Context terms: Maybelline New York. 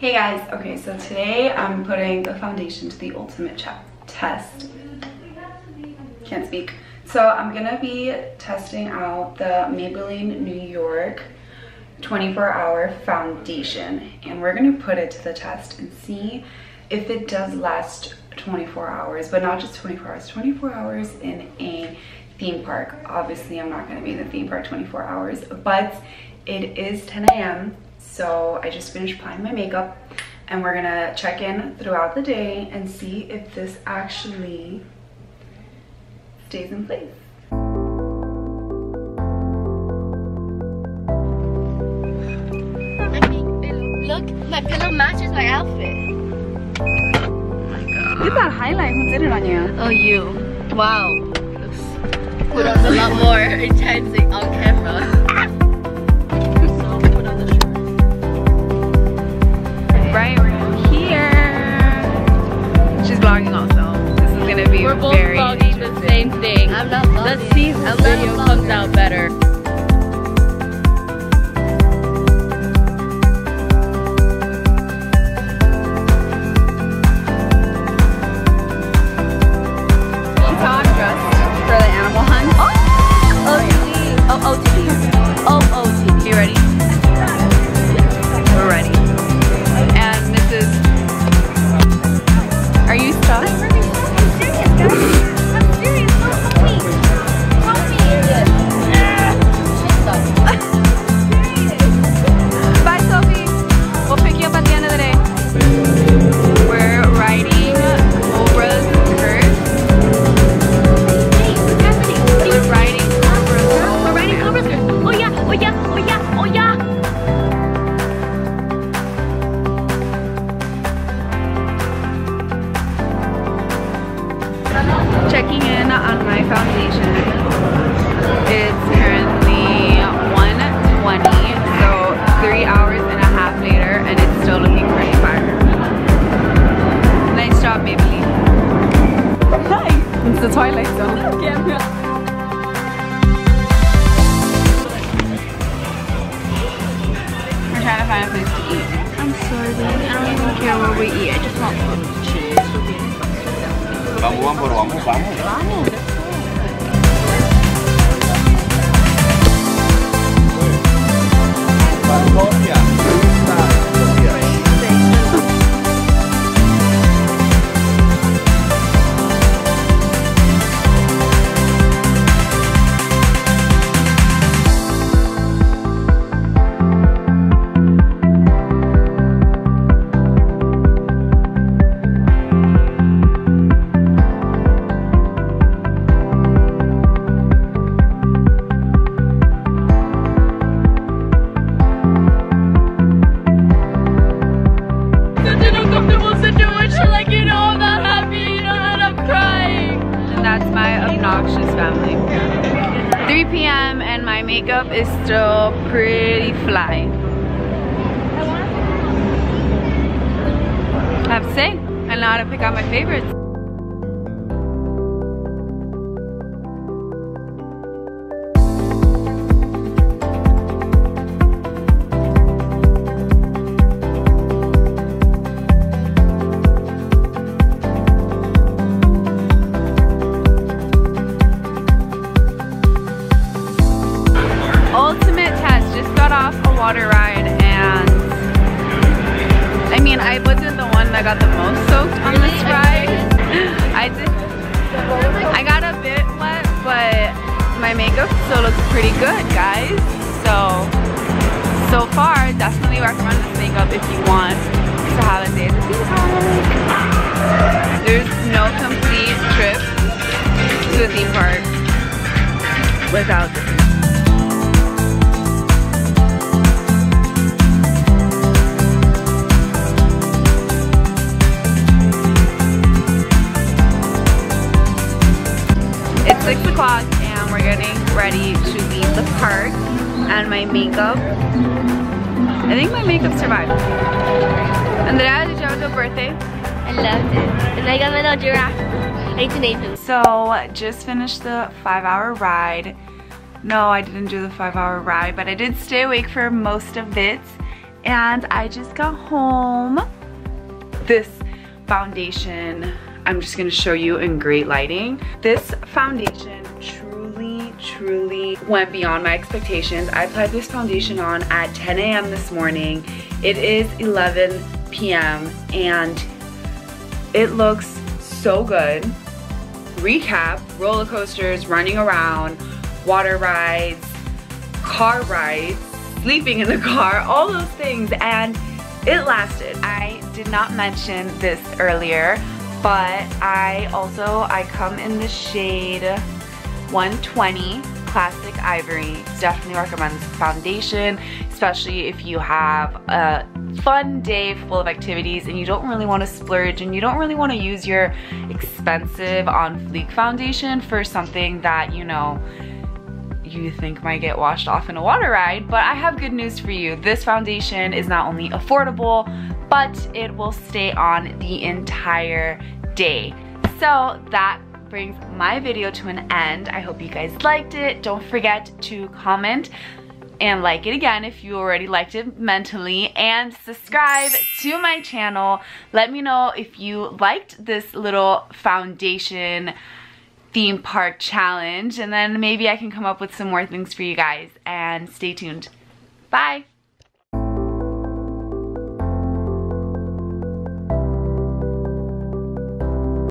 Hey guys, okay, so today I'm putting the foundation to the ultimate test. Can't speak. So I'm gonna be testing out the Maybelline New York 24-hour foundation, and we're gonna put it to the test and see if it does last 24 hours, but not just 24 hours, 24 hours in a theme park. Obviously, I'm not gonna be in the theme park 24 hours, but it is 10 a.m. So I just finished applying my makeup and we're gonna check in throughout the day and see if this actually stays in place. Look, my pillow matches my outfit. Oh my god. Look at that highlight, who did it on you? Oh, you. Wow. Looks a lot more intense on camera. Right, we're here. She's vlogging also. This is gonna be very interesting. We're both vlogging the same thing. I'm not vlogging. Let's see if the video comes out better. She's all dressed for the animal hunt. Oh, OTD. Oh, OTD. You ready? Checking in on my foundation. It's currently 1:20, so 3 hours and a half later, and it's still looking pretty fire. Nice job, Maybelline. Hi! It's the Twilight Zone. Yeah. We're trying to find a place to eat. I'm sorry, baby. I don't even care where we eat. I just want food. Vamos. Family. 3 p.m. and my makeup is still pretty fly. I have to say, I know how to pick out my favorites. Water ride, and I mean, I wasn't the one that got the most soaked on this ride. I got a bit wet, but my makeup still looks pretty good, guys. So far, definitely recommend this makeup if you want to have a day at the theme park. There's no complete trip to a theme park without this. It's 6 o'clock and we're getting ready to leave the park, and my makeup, I think my makeup survived. Andrea, did you have a good birthday? I loved it. And I got my little giraffe. I ate an apple. So, just finished the 5-hour ride. No, I didn't do the 5-hour ride, but I did stay awake for most of it. and I just got home. This foundation, I'm just gonna show you in great lighting. This foundation truly went beyond my expectations. I applied this foundation on at 10 a.m. this morning. It is 11 p.m. and it looks so good. Recap: roller coasters, running around, water rides, car rides, sleeping in the car, all those things, and it lasted. I did not mention this earlier, but I come in the shade 120 Classic Ivory. Definitely recommend this foundation, especially if you have a fun day full of activities and you don't really want to splurge and you don't really want to use your expensive on fleek foundation for something that, you know, you think might get washed off in a water ride. But I have good news for you. This foundation is not only affordable, but it will stay on the entire day. So that brings my video to an end. I hope you guys liked it. Don't forget to comment and like it again if you already liked it mentally, and subscribe to my channel. Let me know if you liked this little foundation theme park challenge, and then maybe I can come up with some more things for you guys, and stay tuned. Bye!